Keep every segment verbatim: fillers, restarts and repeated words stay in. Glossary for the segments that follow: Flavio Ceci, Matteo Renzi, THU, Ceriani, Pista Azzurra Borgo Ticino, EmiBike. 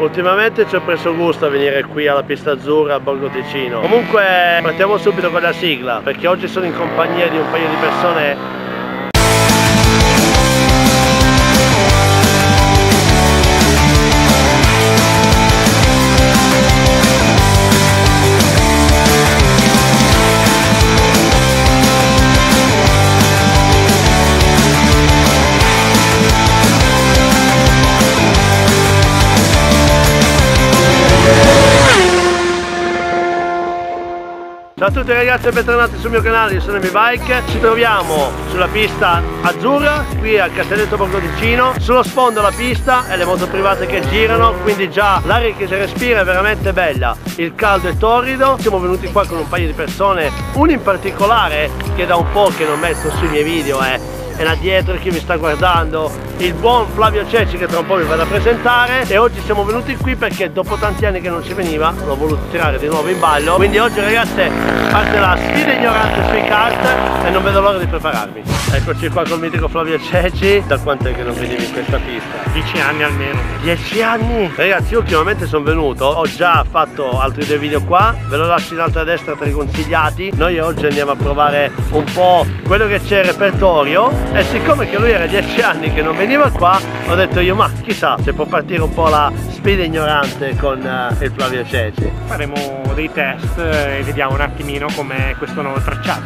Ultimamente ci ho preso gusto a venire qui alla pista azzurra a Borgo Ticino. Comunque partiamo subito con la sigla, perché oggi sono in compagnia di un paio di persone. Ciao a tutti ragazzi e bentornati sul mio canale, io sono EmiBike. Ci troviamo sulla pista azzurra, qui al Castelletto Borgo Ticino. Sullo sfondo la pista e le moto private che girano, quindi già l'aria che si respira è veramente bella. Il caldo è torrido, siamo venuti qua con un paio di persone, uno in particolare che da un po' che non metto sui miei video è... Eh. E là dietro chi mi sta guardando, il buon Flavio Ceci, che tra un po' vi vado a presentare. E oggi siamo venuti qui perché dopo tanti anni che non ci veniva l'ho voluto tirare di nuovo in ballo. Quindi oggi ragazze parte la sfida ignorante sui kart e non vedo l'ora di prepararmi. Eccoci qua col mitico Flavio Ceci. Da quanto è che non venivi in questa pista? dieci anni almeno. dieci anni? Ragazzi, io ultimamente sono venuto, ho già fatto altri due video qua, ve lo lascio in alto a destra tra i consigliati. Noi oggi andiamo a provare un po' quello che c'è in repertorio. E siccome che lui era dieci anni che non veniva qua, ho detto io ma chissà se può partire un po' la sfida ignorante con uh, il Flavio Ceci. Faremo dei test e vediamo un attimino com'è questo nuovo tracciato.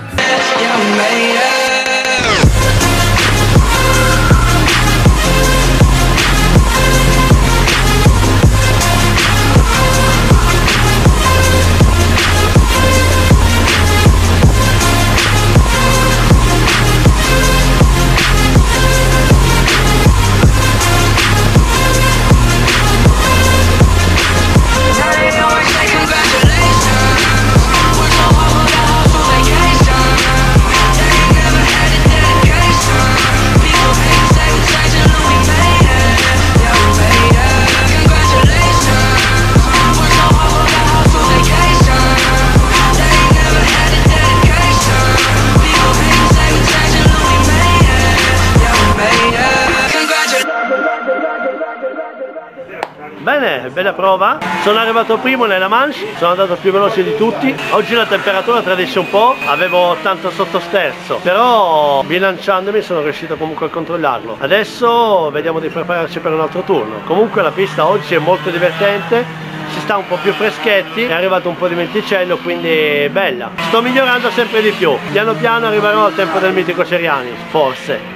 Bene, bella prova. Sono arrivato primo nella manche, sono andato più veloce di tutti. Oggi la temperatura tradisce un po', avevo tanto sottosterzo, però bilanciandomi sono riuscito comunque a controllarlo. Adesso vediamo di prepararci per un altro turno. Comunque la pista oggi è molto divertente, si sta un po' più freschetti, è arrivato un po' di venticello, quindi bella. Sto migliorando sempre di più, piano piano arriverò al tempo del mitico Ceriani, forse.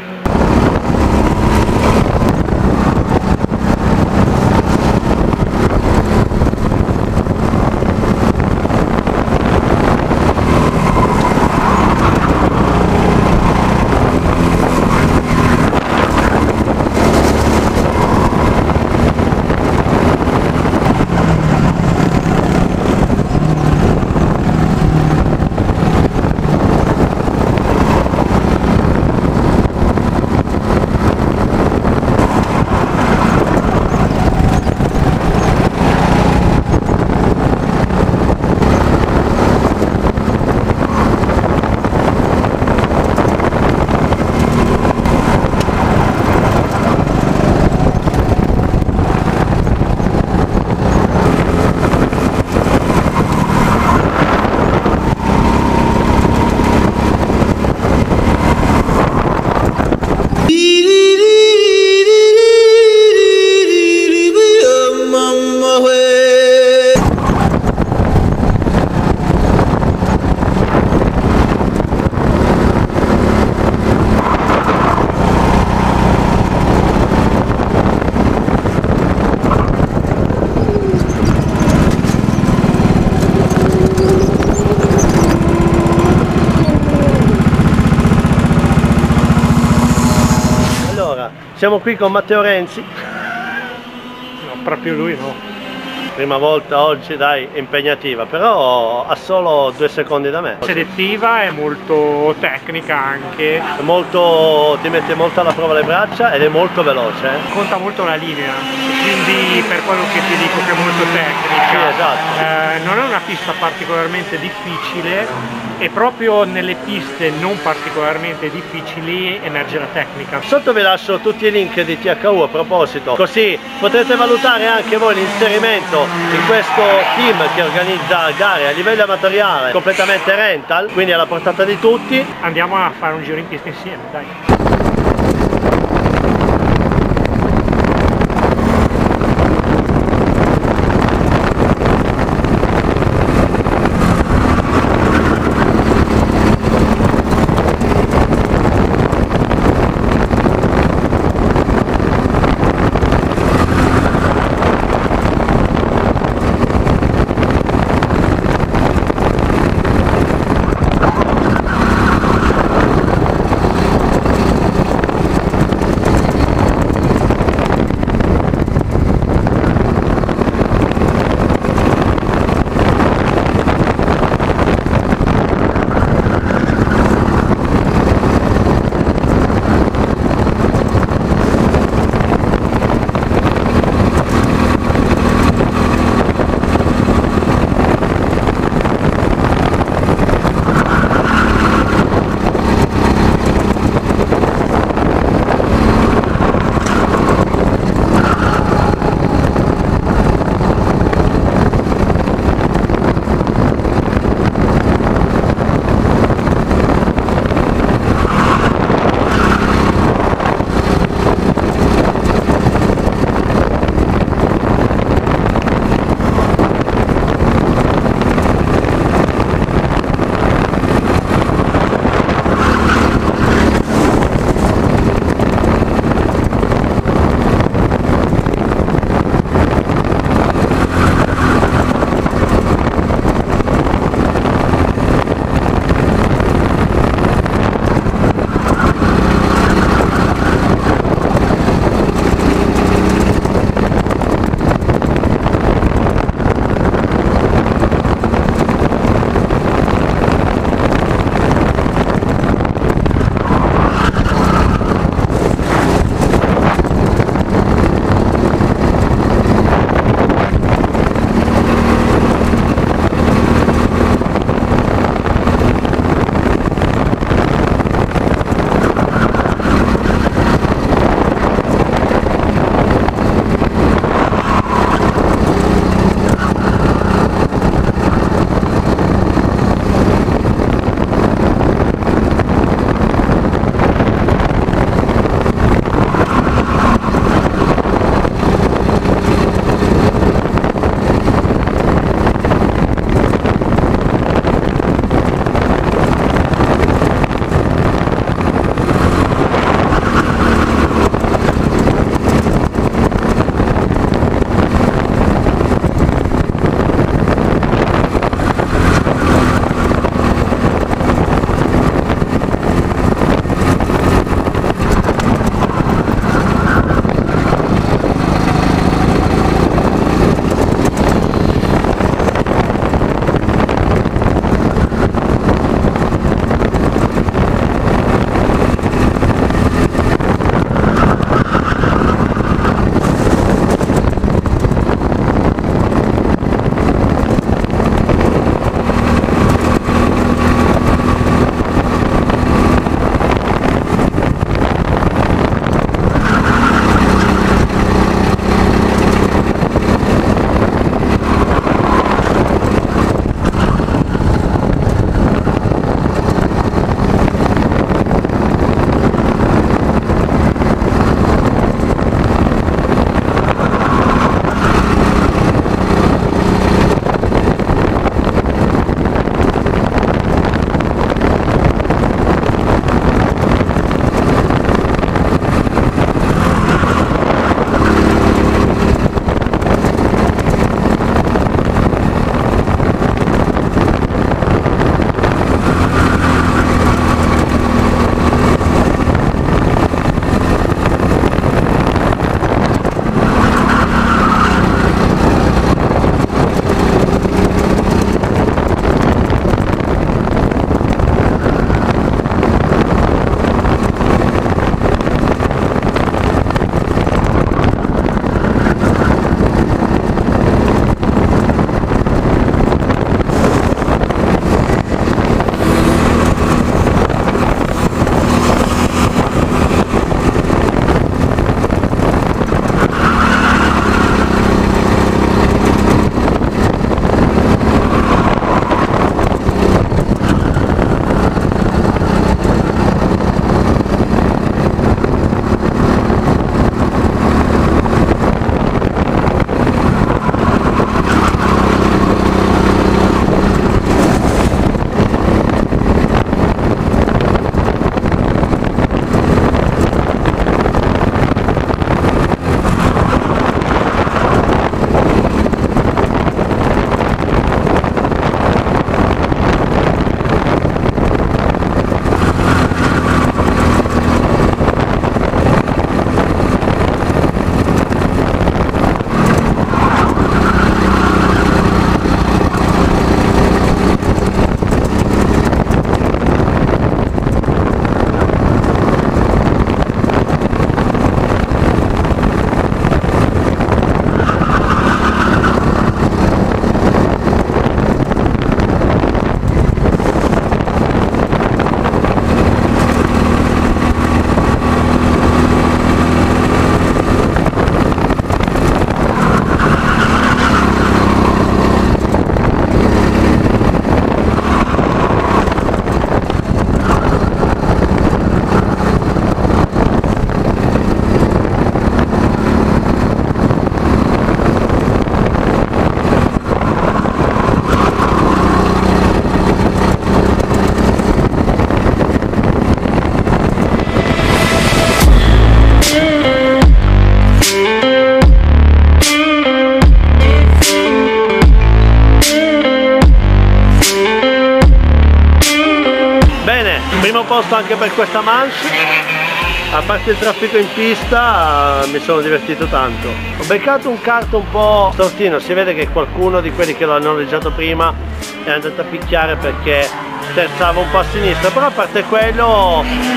Siamo qui con Matteo Renzi. No, proprio lui no. prima volta oggi, dai, è impegnativa, però ha solo due secondi da me. Selettiva, è molto tecnica anche. È molto, ti mette molto alla prova le braccia ed è molto veloce. Conta molto la linea, quindi per quello che ti dico che è molto tecnica. Sì, esatto. Eh, non è una pista particolarmente difficile e proprio nelle piste non particolarmente difficili emerge la tecnica. Sotto vi lascio tutti i link di T H U a proposito, così potete valutare anche voi l'inserimento in questo team che organizza gare a livello amatoriale completamente rental, quindi alla portata di tutti. Andiamo a fare un giro in pista insieme, dai. posto anche per questa manche. A parte il traffico in pista mi sono divertito tanto. Ho beccato un kart un po' tortino, si vede che qualcuno di quelli che l'ha noleggiato prima è andato a picchiare perché sterzava un po' a sinistra, però a parte quello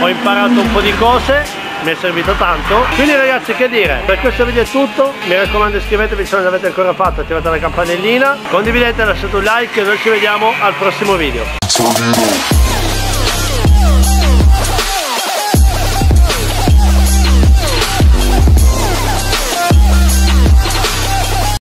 ho imparato un po' di cose, mi è servito tanto. Quindi ragazzi, che dire, per questo video è tutto, mi raccomando iscrivetevi se non l'avete ancora fatto, attivate la campanellina, condividete, lasciate un like e noi ci vediamo al prossimo video.